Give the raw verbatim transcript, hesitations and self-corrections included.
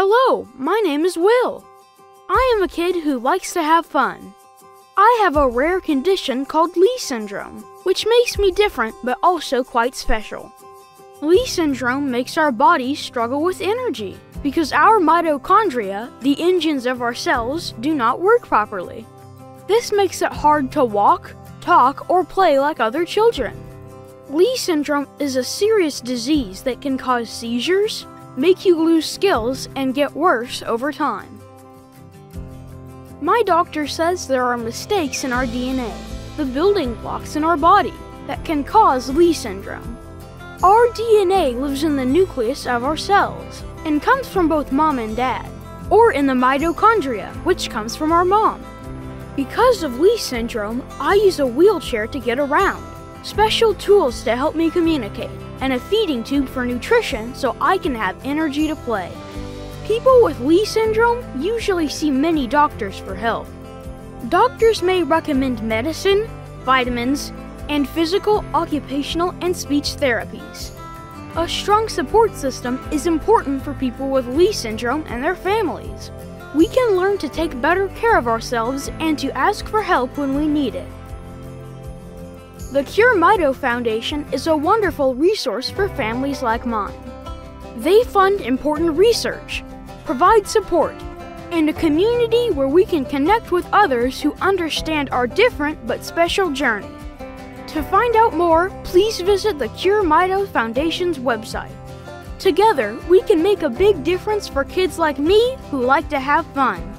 Hello, my name is Will. I am a kid who likes to have fun. I have a rare condition called Leigh syndrome, which makes me different but also quite special. Leigh syndrome makes our bodies struggle with energy because our mitochondria, the engines of our cells, do not work properly. This makes it hard to walk, talk, or play like other children. Leigh syndrome is a serious disease that can cause seizures, make you lose skills, and get worse over time. My doctor says there are mistakes in our D N A, the building blocks in our body, that can cause Leigh syndrome. Our D N A lives in the nucleus of our cells and comes from both mom and dad, or in the mitochondria, which comes from our mom. Because of Leigh syndrome, I use a wheelchair to get around, special tools to help me communicate, and a feeding tube for nutrition so I can have energy to play. People with Leigh syndrome usually see many doctors for help. Doctors may recommend medicine, vitamins, and physical, occupational, and speech therapies. A strong support system is important for people with Leigh syndrome and their families. We can learn to take better care of ourselves and to ask for help when we need it. The Cure Mito Foundation is a wonderful resource for families like mine. They fund important research, provide support, and a community where we can connect with others who understand our different but special journey. To find out more, please visit the Cure Mito Foundation's website. Together, we can make a big difference for kids like me who like to have fun.